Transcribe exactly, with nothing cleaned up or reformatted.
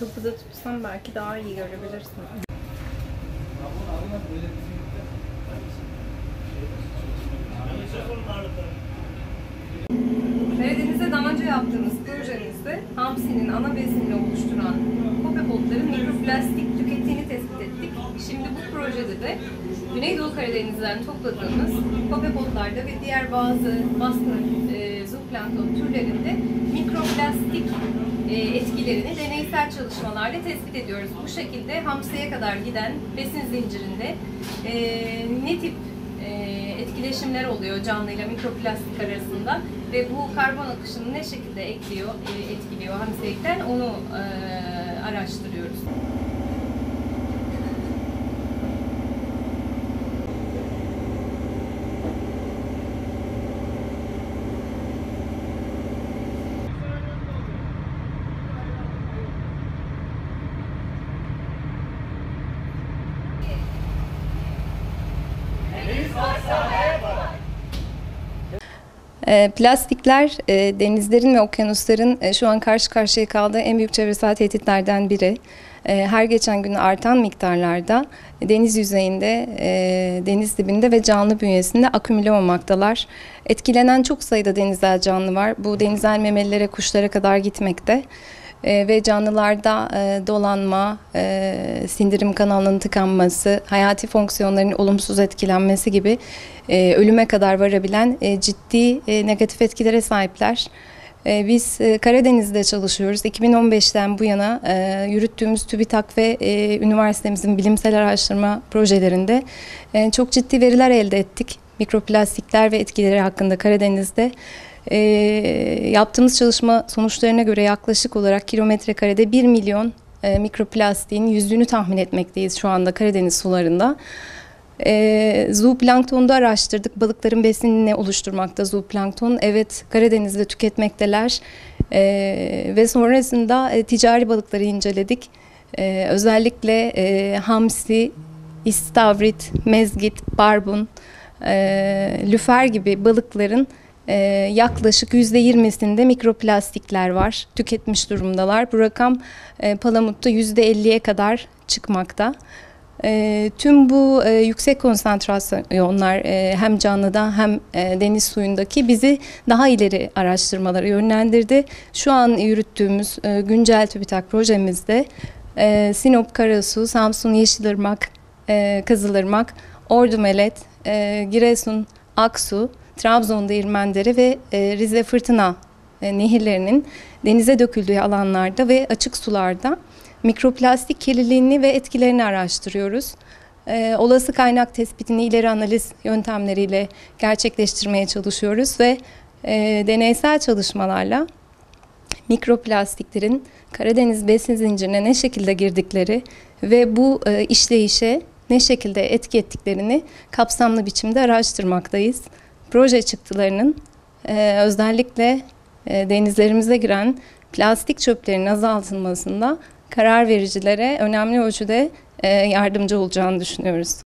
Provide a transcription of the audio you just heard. Kapıda tutsam belki daha iyi görebilirsin. Karadeniz'de daha önce yaptığımız projenizde hamsinin ana bezini oluşturan Kobe botların mikroplastik tükettiğini tespit ettik. Şimdi bu projede de Güneydoğu Karadeniz'den topladığımız Kobe botlarda ve diğer bazı baskın e, zooplankton türlerinde mikroplastik e, etkilerini deneysel çalışmalarla tespit ediyoruz. Bu şekilde hamsiye kadar giden besin zincirinde e, ne tip etkileşimler oluyor canlıyla mikroplastik arasında ve bu karbon akışını ne şekilde ekliyor, etkiliyor hamsilikten onu e, araştırıyoruz. Plastikler denizlerin ve okyanusların şu an karşı karşıya kaldığı en büyük çevresel tehditlerden biri. Her geçen gün artan miktarlarda deniz yüzeyinde, deniz dibinde ve canlı bünyesinde akümüle olmaktalar. Etkilenen çok sayıda denizel canlı var. Bu denizel memelilere, kuşlara kadar gitmekte. Ve canlılarda dolanma, sindirim kanalının tıkanması, hayati fonksiyonların olumsuz etkilenmesi gibi ölüme kadar varabilen ciddi negatif etkilere sahipler. Biz Karadeniz'de çalışıyoruz. iki bin on beşten bu yana yürüttüğümüz TÜBİTAK ve üniversitemizin bilimsel araştırma projelerinde çok ciddi veriler elde ettik. Mikroplastikler ve etkileri hakkında Karadeniz'de. E, yaptığımız çalışma sonuçlarına göre yaklaşık olarak kilometrekarede bir milyon e, mikroplastiğin yüzdüğünü tahmin etmekteyiz şu anda Karadeniz sularında. E, zooplankton'da araştırdık. Balıkların besinini ne oluşturmakta zooplankton? Evet, Karadeniz'de tüketmekteler e, ve sonrasında e, ticari balıkları inceledik. E, özellikle e, hamsi, istavrit, mezgit, barbun, e, lüfer gibi balıkların Ee, yaklaşık yüzde yirmisinde mikroplastikler var, tüketmiş durumdalar. Bu rakam e, palamutta yüzde elliye kadar çıkmakta. E, tüm bu e, yüksek konsantrasyonlar e, hem canlıda hem e, deniz suyundaki bizi daha ileri araştırmalara yönlendirdi. Şu an yürüttüğümüz e, güncel TÜBİTAK projemizde e, Sinop Karasu, Samsun Yeşilırmak, e, Kızılırmak, Ordu Melet, e, Giresun Aksu, Trabzon'da İrmendere ve Rize Fırtına nehirlerinin denize döküldüğü alanlarda ve açık sularda mikroplastik kirliliğini ve etkilerini araştırıyoruz. Olası kaynak tespitini ileri analiz yöntemleriyle gerçekleştirmeye çalışıyoruz ve deneysel çalışmalarla mikroplastiklerin Karadeniz besin zincirine ne şekilde girdikleri ve bu işleyişe ne şekilde etki ettiklerini kapsamlı biçimde araştırmaktayız. Proje çıktılarının e, özellikle e, denizlerimize giren plastik çöplerin azaltılmasında karar vericilere önemli ölçüde e, yardımcı olacağını düşünüyoruz.